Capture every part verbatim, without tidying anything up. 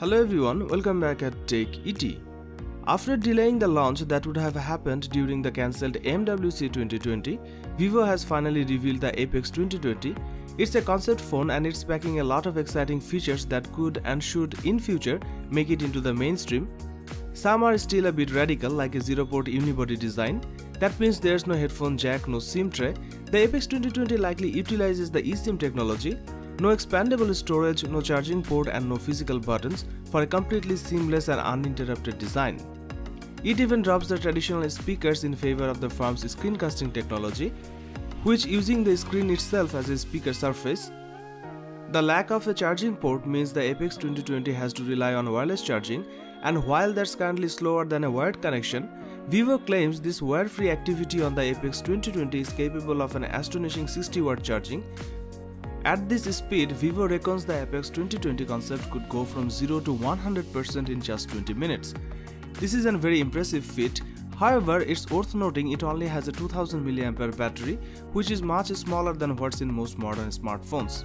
Hello everyone, welcome back at Tech E T. After delaying the launch that would have happened during the cancelled M W C twenty twenty, Vivo has finally revealed the Apex twenty twenty. It's a concept phone and it's packing a lot of exciting features that could and should in future make it into the mainstream. Some are still a bit radical, like a zero-port unibody design. That means there's no headphone jack, no SIM tray. The Apex twenty twenty likely utilizes the eSIM technology. No expandable storage, no charging port and no physical buttons for a completely seamless and uninterrupted design. It even drops the traditional speakers in favor of the firm's screencasting technology, which using the screen itself as a speaker surface. The lack of a charging port means the Apex twenty twenty has to rely on wireless charging, and while that's currently slower than a wired connection, Vivo claims this wire-free activity on the Apex twenty twenty is capable of an astonishing sixty watt charging. At this speed, Vivo reckons the Apex twenty twenty concept could go from zero to one hundred percent in just twenty minutes. This is a very impressive feat. However, it's worth noting it only has a two thousand milliamp hour battery, which is much smaller than what's in most modern smartphones.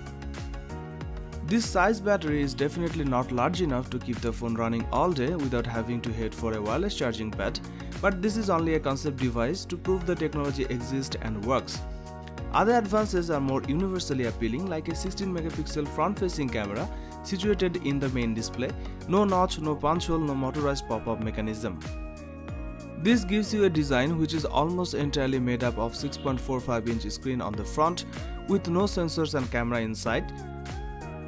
This size battery is definitely not large enough to keep the phone running all day without having to head for a wireless charging pad, but this is only a concept device to prove the technology exists and works. Other advances are more universally appealing, like a sixteen megapixel front-facing camera situated in the main display, no notch, no punch hole, no motorized pop-up mechanism. This gives you a design which is almost entirely made up of six point four five inch screen on the front, with no sensors and camera inside.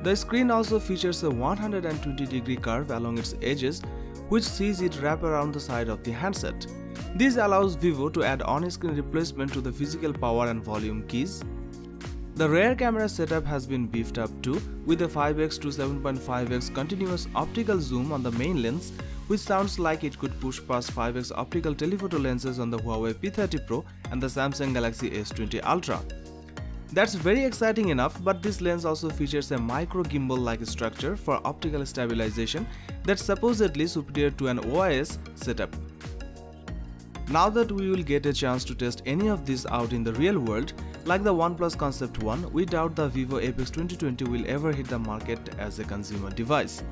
The screen also features a one hundred twenty degree curve along its edges, which sees it wrap around the side of the handset. This allows Vivo to add on-screen replacement to the physical power and volume keys. The rear camera setup has been beefed up too, with a five X to seven point five X continuous optical zoom on the main lens, which sounds like it could push past five X optical telephoto lenses on the Huawei P thirty Pro and the Samsung Galaxy S twenty Ultra. That's very exciting enough, but this lens also features a micro gimbal-like structure for optical stabilization that's supposedly superior to an O I S setup. Now that we will get a chance to test any of this out in the real world, like the OnePlus Concept One, we doubt the Vivo Apex twenty twenty will ever hit the market as a consumer device.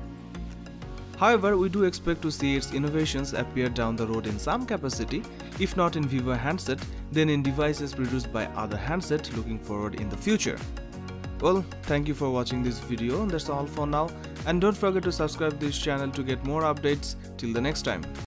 However, we do expect to see its innovations appear down the road in some capacity, if not in Vivo handset, then in devices produced by other handsets looking forward in the future. Well, thank you for watching this video, that's all for now, and don't forget to subscribe to this channel to get more updates. Till the next time.